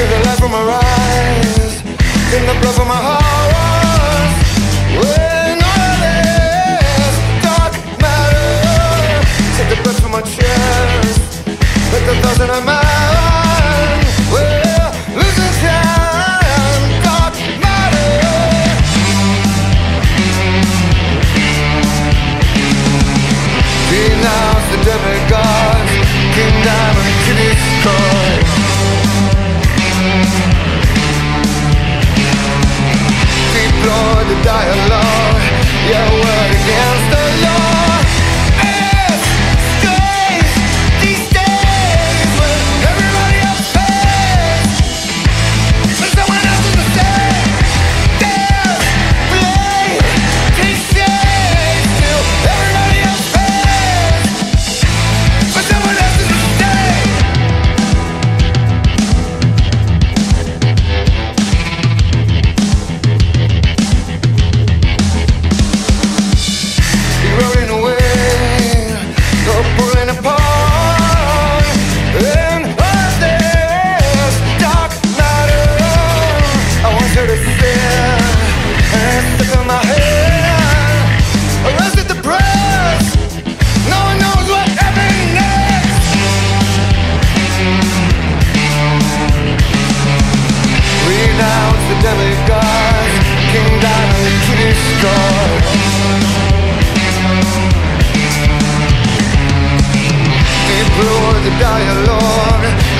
feel the light from her eyes, in the blood from my heart. When all this dark matter, take the breath from my chest, like the dust in a mind. We're losing time, dark matter. Denounce the demigods, kingdom to destroy. Lord, the dialogue, your word against the law. Earth stays these days when everybody else pays, when someone else is the same. There's blame, takes days till everybody else pays, when someone else is the same. Demigods, kingdom to destroy. Deplore the dialogue.